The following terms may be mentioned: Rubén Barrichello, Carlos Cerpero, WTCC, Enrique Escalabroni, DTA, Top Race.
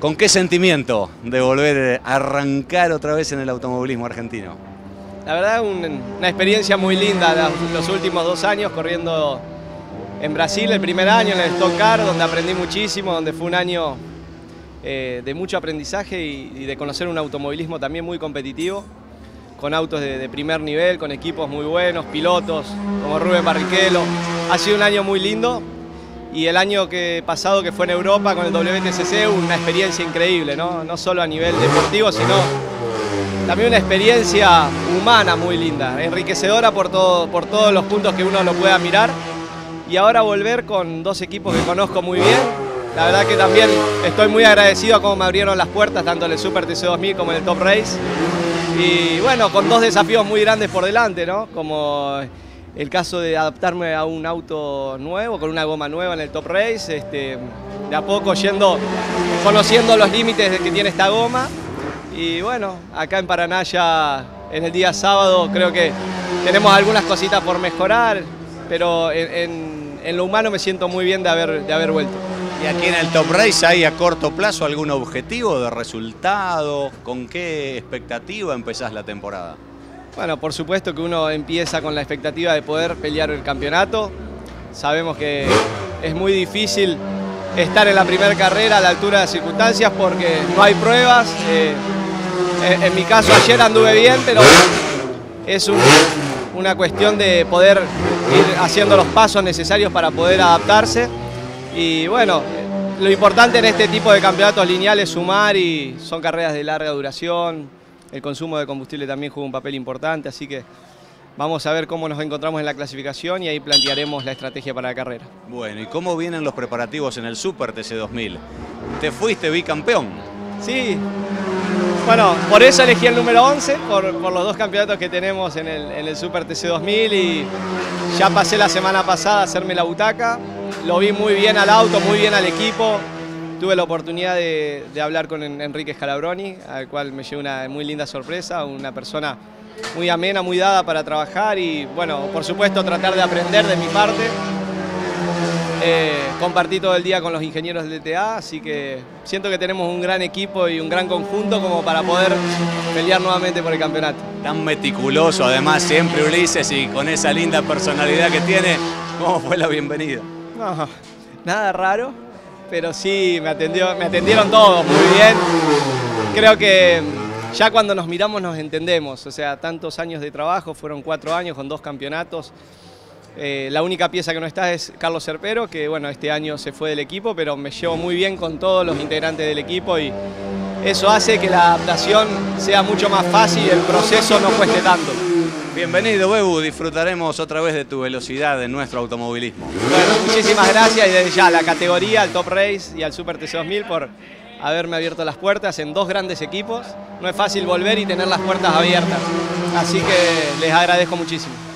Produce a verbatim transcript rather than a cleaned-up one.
¿Con qué sentimiento de volver a arrancar otra vez en el automovilismo argentino? La verdad, un, una experiencia muy linda los últimos dos años corriendo en Brasil, el primer año en el Stock Car, donde aprendí muchísimo, donde fue un año eh, de mucho aprendizaje y, y de conocer un automovilismo también muy competitivo, con autos de, de primer nivel, con equipos muy buenos, pilotos como Rubén Barrichello. Ha sido un año muy lindo. Y el año que pasado, que fue en Europa con el W T C C, una experiencia increíble, ¿no? No solo a nivel deportivo, sino también una experiencia humana muy linda, enriquecedora por, todo, por todos los puntos que uno lo pueda mirar. Y ahora volver con dos equipos que conozco muy bien. La verdad que también estoy muy agradecido a cómo me abrieron las puertas, tanto en el Super T C dos mil como en el Top Race. Y bueno, con dos desafíos muy grandes por delante, ¿no? Como el caso de adaptarme a un auto nuevo, con una goma nueva en el Top Race, este, de a poco yendo, conociendo los límites que tiene esta goma. Y bueno, acá en Paraná ya en el día sábado creo que tenemos algunas cositas por mejorar, pero en, en, en lo humano me siento muy bien de haber, de haber vuelto. ¿Y aquí en el Top Race hay a corto plazo algún objetivo de resultado? ¿Con qué expectativa empezás la temporada? Bueno, por supuesto que uno empieza con la expectativa de poder pelear el campeonato. Sabemos que es muy difícil estar en la primera carrera a la altura de las circunstancias porque no hay pruebas. Eh, en mi caso ayer anduve bien, pero es un, una cuestión de poder ir haciendo los pasos necesarios para poder adaptarse. Y bueno, lo importante en este tipo de campeonatos lineales es sumar, y son carreras de larga duración. El consumo de combustible también juega un papel importante, así que vamos a ver cómo nos encontramos en la clasificación y ahí plantearemos la estrategia para la carrera. Bueno, ¿y cómo vienen los preparativos en el Super T C dos mil? Te fuiste bicampeón. Sí, bueno, por eso elegí el número once, por, por los dos campeonatos que tenemos en el, en el Super T C dos mil, y ya pasé la semana pasada a hacerme la butaca. Lo vi muy bien al auto, muy bien al equipo. Tuve la oportunidad de, de hablar con Enrique Escalabroni, al cual me llevó una muy linda sorpresa, una persona muy amena, muy dada para trabajar y, bueno, por supuesto, tratar de aprender de mi parte. Eh, compartí todo el día con los ingenieros del D T A, así que siento que tenemos un gran equipo y un gran conjunto como para poder pelear nuevamente por el campeonato. Tan meticuloso, además, siempre Ulises, y con esa linda personalidad que tiene. ¿Cómo fue la bienvenida? No, nada raro. Pero sí, me, atendió, me atendieron todos muy bien. Creo que ya cuando nos miramos nos entendemos. O sea, tantos años de trabajo, fueron cuatro años con dos campeonatos. Eh, la única pieza que no está es Carlos Cerpero, que bueno, este año se fue del equipo, pero me llevo muy bien con todos los integrantes del equipo y eso hace que la adaptación sea mucho más fácil y el proceso no cueste tanto. Bienvenido, Bebu. Disfrutaremos otra vez de tu velocidad en nuestro automovilismo. Bueno, muchísimas gracias y desde ya a la categoría, al Top Race y al Super T C dos mil por haberme abierto las puertas en dos grandes equipos. No es fácil volver y tener las puertas abiertas, así que les agradezco muchísimo.